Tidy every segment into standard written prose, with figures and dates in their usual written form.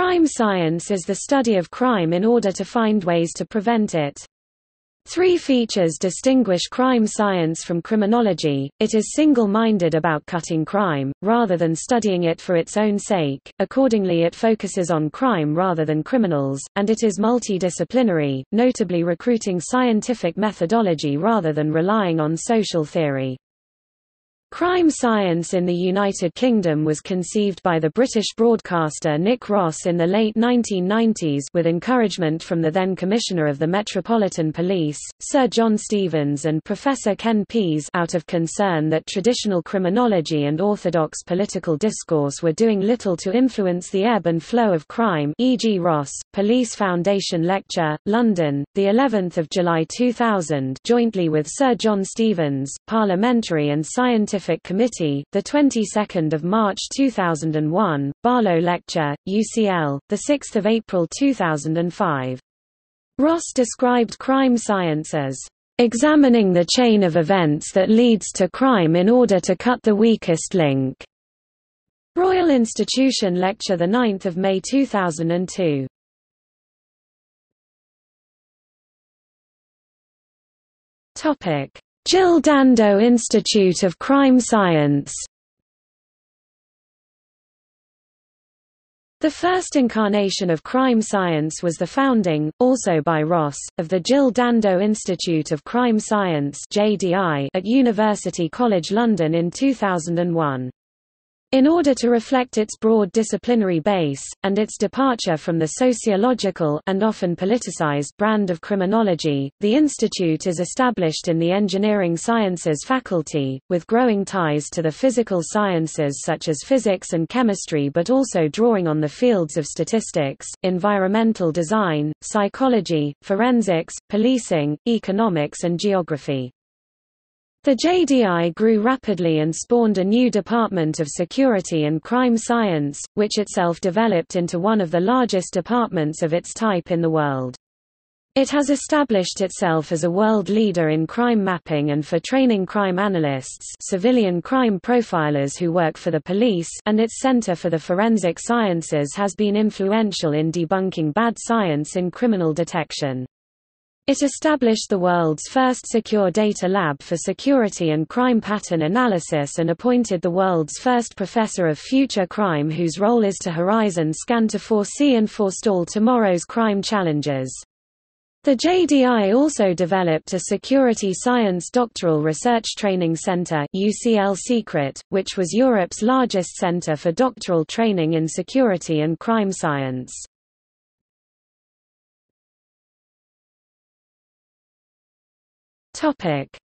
Crime science is the study of crime in order to find ways to prevent it. Three features distinguish crime science from criminology: it is single-minded about cutting crime, rather than studying it for its own sake, accordingly it focuses on crime rather than criminals, and it is multidisciplinary, notably recruiting scientific methodology rather than relying on social theory. Crime science in the United Kingdom was conceived by the British broadcaster Nick Ross in the late 1990s with encouragement from the then Commissioner of the Metropolitan Police, Sir John Stevens, and Professor Ken Pease, out of concern that traditional criminology and orthodox political discourse were doing little to influence the ebb and flow of crime, e.g. Ross, Police Foundation Lecture, London, the 11th of July 2000, jointly with Sir John Stevens, Parliamentary and Scientific Committee, the 22nd of March 2001, Barlow Lecture, UCL, the 6th of April 2005. Ross described crime science as examining the chain of events that leads to crime in order to cut the weakest link. Royal Institution Lecture, the 9th of May 2002. Topic: Jill Dando Institute of Crime Science. The first incarnation of crime science was the founding, also by Ross, of the Jill Dando Institute of Crime Science (JDI) at University College London in 2001. In order to reflect its broad disciplinary base, and its departure from the sociological and often politicized brand of criminology, the institute is established in the engineering sciences faculty, with growing ties to the physical sciences such as physics and chemistry, but also drawing on the fields of statistics, environmental design, psychology, forensics, policing, economics and geography. The JDI grew rapidly and spawned a new department of security and crime science, which itself developed into one of the largest departments of its type in the world. It has established itself as a world leader in crime mapping and for training crime analysts, civilian crime profilers who work for the police, and its Center for the Forensic Sciences has been influential in debunking bad science in criminal detection. It established the world's first secure data lab for security and crime pattern analysis and appointed the world's first professor of future crime, whose role is to horizon scan to foresee and forestall tomorrow's crime challenges. The JDI also developed a Security Science Doctoral Research Training Centre (UCL-Secret), which was Europe's largest centre for doctoral training in security and crime science.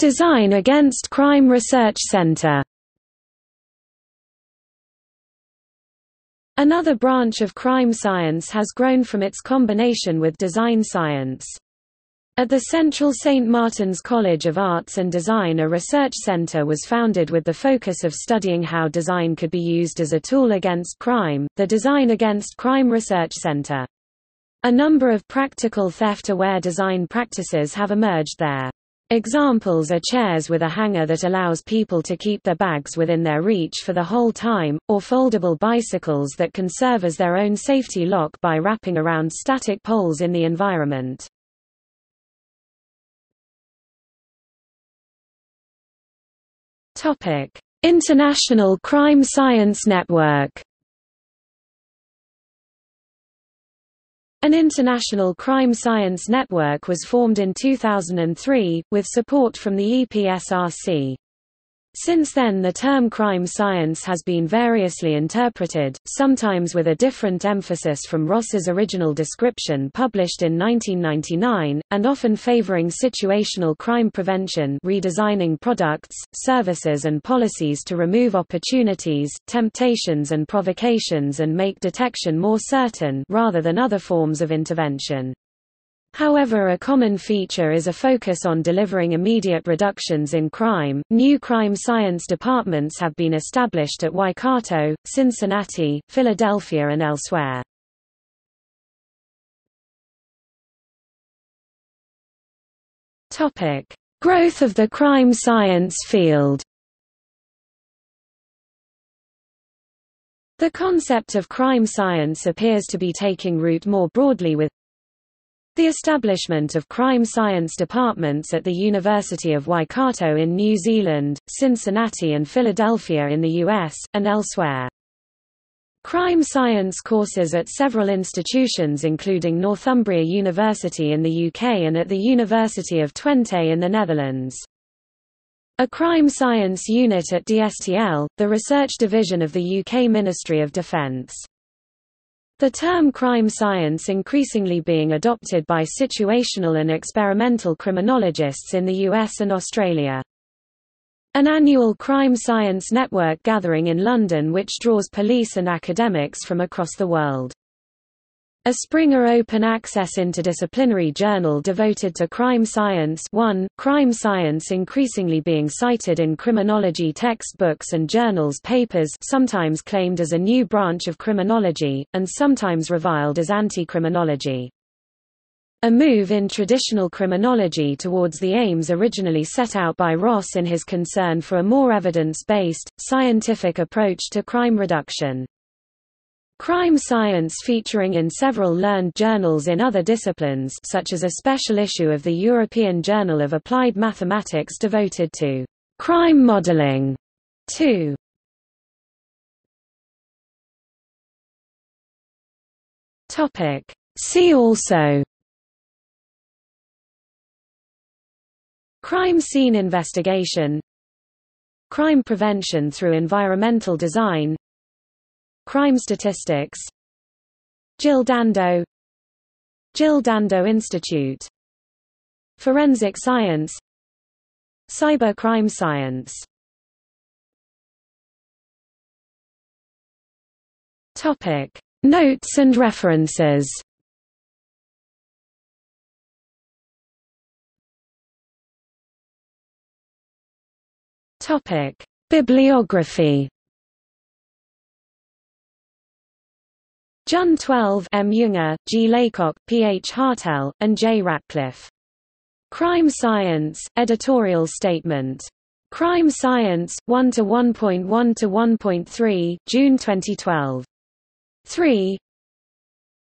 Design Against Crime Research Centre. Another branch of crime science has grown from its combination with design science. At the Central St. Martin's College of Arts and Design, a research centre was founded with the focus of studying how design could be used as a tool against crime, the Design Against Crime Research Centre. A number of practical theft-aware design practices have emerged there. Examples are chairs with a hanger that allows people to keep their bags within their reach for the whole time, or foldable bicycles that can serve as their own safety lock by wrapping around static poles in the environment. International Crime Science Network. An international crime science network was formed in 2003, with support from the EPSRC. Since then, the term crime science has been variously interpreted, sometimes with a different emphasis from Ross's original description published in 1999, and often favoring situational crime prevention, redesigning products, services and policies to remove opportunities, temptations and provocations and make detection more certain, rather than other forms of intervention. However, a common feature is a focus on delivering immediate reductions in crime. New crime science departments have been established at Waikato, Cincinnati, Philadelphia, and elsewhere. Topic: Growth of the crime science field. The concept of crime science appears to be taking root more broadly with the establishment of crime science departments at the University of Waikato in New Zealand, Cincinnati and Philadelphia in the US, and elsewhere. Crime science courses at several institutions including Northumbria University in the UK and at the University of Twente in the Netherlands. A crime science unit at DSTL, the research division of the UK Ministry of Defence. The term crime science increasingly being adopted by situational and experimental criminologists in the US and Australia. An annual crime science network gathering in London which draws police and academics from across the world. A Springer open-access interdisciplinary journal devoted to crime science. 1. Crime science increasingly being cited in criminology textbooks and journals papers, sometimes claimed as a new branch of criminology, and sometimes reviled as anti-criminology. A move in traditional criminology towards the aims originally set out by Ross in his concern for a more evidence-based, scientific approach to crime reduction. Crime science featuring in several learned journals in other disciplines such as a special issue of the European Journal of Applied Mathematics devoted to crime modeling. 2. Topic. See also: crime scene investigation, crime prevention through environmental design, crime statistics, Jill Dando Institute, forensic science, cyber crime science. Topic: notes and references. Topic: bibliography. Jun 12, M. Junger, G. Laycock, Ph. Hartel, and J. Ratcliffe. Crime Science, Editorial Statement. Crime Science, 1-1.1 to 1.3, June 2012. 3.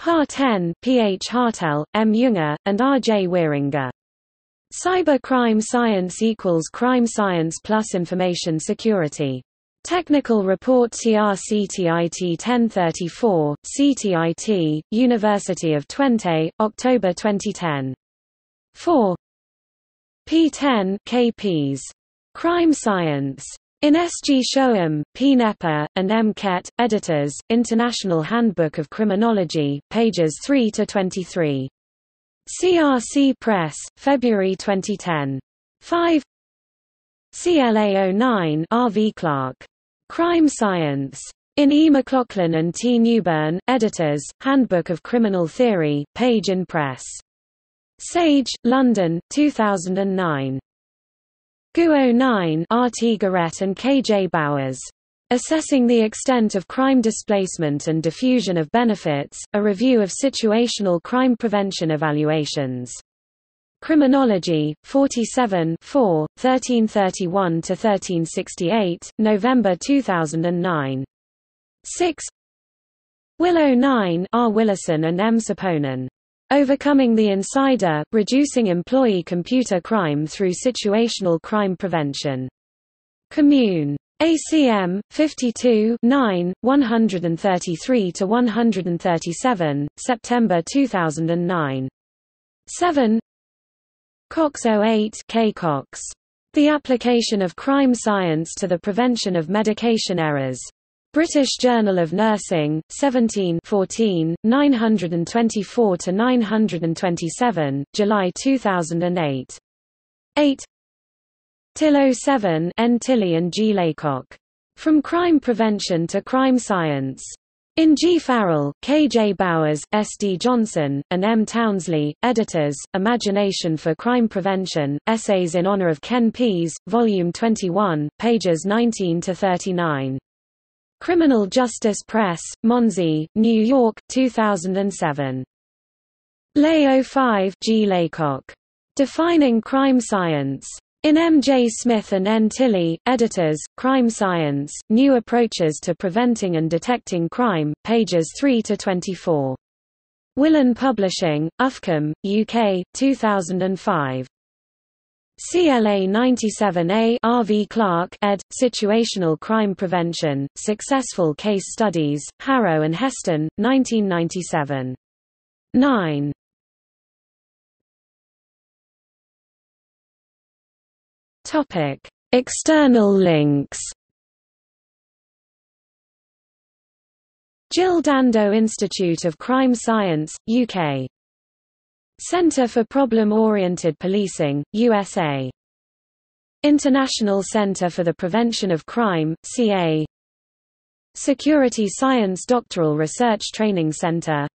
Harten, Ph. Hartel, M. Junger, and R. J. Wieringer. Cyber Crime Science = Crime Science plus Information Security. Technical Report TRCTIT 1034, CTIT, University of Twente, October 2010. 4. P10, K. Pease. Crime Science. In S.G. Shoem, P. Nepa, and M. Ket, editors, International Handbook of Criminology, pages 3–23. CRC Press, February 2010. 5. CLA09, R.V. Clark. Crime Science. In E. McLaughlin and T. Newburn, editors, Handbook of Criminal Theory, page in press. Sage, London, 2009. GU09, R. T. Garrett and K. J. Bowers. Assessing the Extent of Crime Displacement and Diffusion of Benefits, a Review of Situational Crime Prevention Evaluations. Criminology, 47 4, 1331–1368, November 2009. 6. Will09, R. Willison and M. Saponen. Overcoming the Insider, Reducing Employee Computer Crime Through Situational Crime Prevention. Commune. ACM, 52 9, 133–137, September 2009. 7. Cox 08, K. Cox. The Application of Crime Science to the Prevention of Medication Errors. British Journal of Nursing, 17 14, 924–927, July 2008. 8. Till 07, N. Tilley and G. Laycock. From Crime Prevention to Crime Science. In G. Farrell, K. J. Bowers, S. D. Johnson, and M. Townsley, editors, Imagination for Crime Prevention, Essays in Honor of Ken Pease, Volume 21, pages 19–39. Criminal Justice Press, Monzi, New York, 2007. Lay 05, G. Laycock. Defining Crime Science. In M. J. Smith and N. Tilley, Editors, Crime Science, New Approaches to Preventing and Detecting Crime, pages 3–24. Willan Publishing, Uffcombe, UK, 2005. CLA 97A R.V. Clark ed. Situational Crime Prevention, Successful Case Studies, Harrow and Heston, 1997. 9. External links. Jill Dando Institute of Crime Science, UK. Centre for Problem-Oriented Policing, USA. International Centre for the Prevention of Crime, CA. Security Science Doctoral Research Training Centre.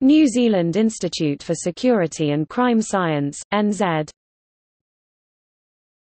New Zealand Institute for Security and Crime Science, NZ.